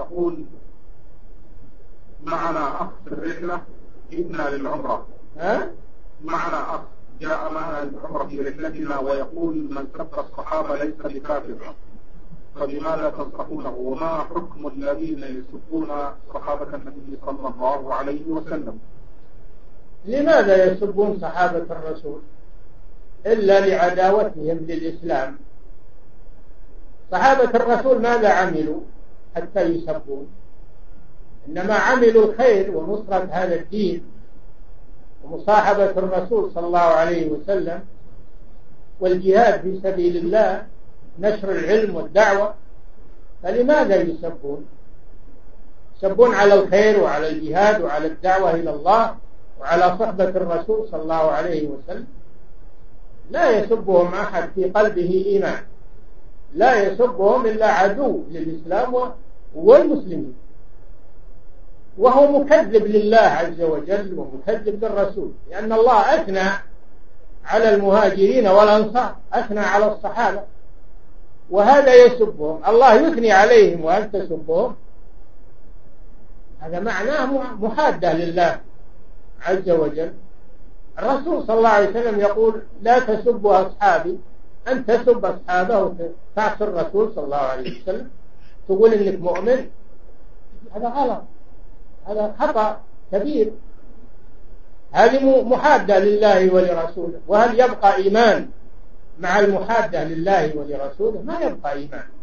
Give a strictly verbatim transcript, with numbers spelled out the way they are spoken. تقول معنا أخ في الرحلة جئنا للعمرة، ها؟ معنا أخ جاء معنا للعمرة في رحلتنا ويقول من كفر الصحابة ليس بكافر، فبماذا تنصحونه؟ وما حكم الذين يسبون صحابة النبي صلى الله عليه وسلم؟ لماذا يسبون صحابة الرسول؟ إلا لعداوتهم للإسلام. صحابة الرسول ماذا عملوا حتى يسبون؟ إنما عملوا الخير ونصرة هذا الدين ومصاحبة الرسول صلى الله عليه وسلم والجهاد في سبيل الله، نشر العلم والدعوة، فلماذا يسبون؟ يسبون على الخير وعلى الجهاد وعلى الدعوة إلى الله وعلى صحبة الرسول صلى الله عليه وسلم. لا يسبهم أحد في قلبه إيمان، لا يسبهم إلا عدو للإسلام والمسلمين، وهو مكذب لله عز وجل ومكذب للرسول، لأن الله أثنى على المهاجرين والأنصار، أثنى على الصحابة، وهذا يسبهم. الله يثني عليهم وأنت تسبهم، هذا معناه محادة لله عز وجل. الرسول صلى الله عليه وسلم يقول لا تسبوا أصحابي، أن تسب أصحابه وتعصي الرسول صلى الله عليه وسلم، تقول إنك مؤمن، هذا غلط، هذا خطأ كبير، هذه محادة لله ولرسوله. وهل يبقى إيمان مع المحادة لله ولرسوله؟ ما يبقى إيمان.